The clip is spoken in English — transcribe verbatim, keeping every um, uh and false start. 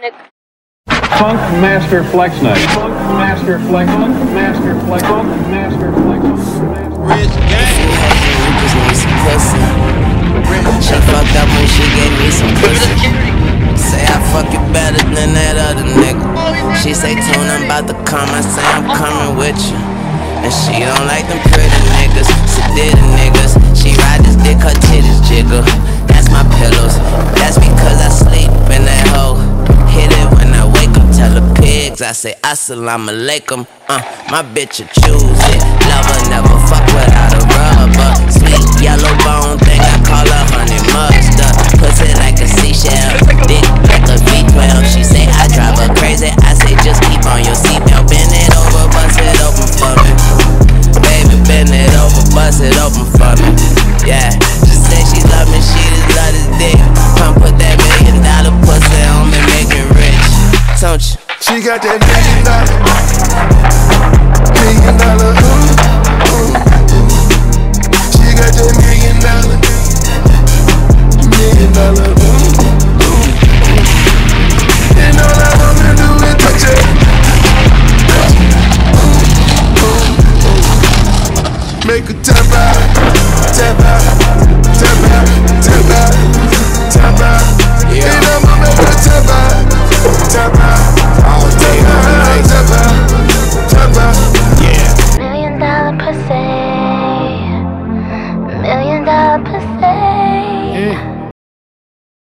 neck. Funkmaster Flex neck. Funkmaster Flex. Funkmaster Flex. Funkmaster Flex. Rich gang. Just need some pussy. She fucked up when she gave me some pussy. Say I fuck it better than that other nigga. She say Tune, I'm about to come. I say I'm coming with you. And she don't like them pretty niggas, sedated niggas. She ride this dick, her titties jiggle. That's my pillows. That's because I sleep in that hole. Hit it when I wake up, tell the pigs I say assalamu alaikum. Uh, my bitch will choose it. Love her, never fuck without a rubber. Sweet yellow bone thing, I call her honey mustard. Pussy like a seashell, dick like a V twelve. She say I drive her crazy. I say just keep on your seatbelt. Bend it over, bust it open for me. Baby, bend it over, bust it open for me. Yeah, she say she love me, she just love this dick. Come put that million dollar pussy on me, make me rich. Don't you? She got that million dollar, million dollar. Ooh, ooh. She got that million dollar, million dollar. Ooh, ooh. And all I wanna do is touch her. Ooh, ooh, ooh. Make her tap out, tap out, tap out, tap out, tap out. Yeah. And I'm gonna make her tap out, tap out.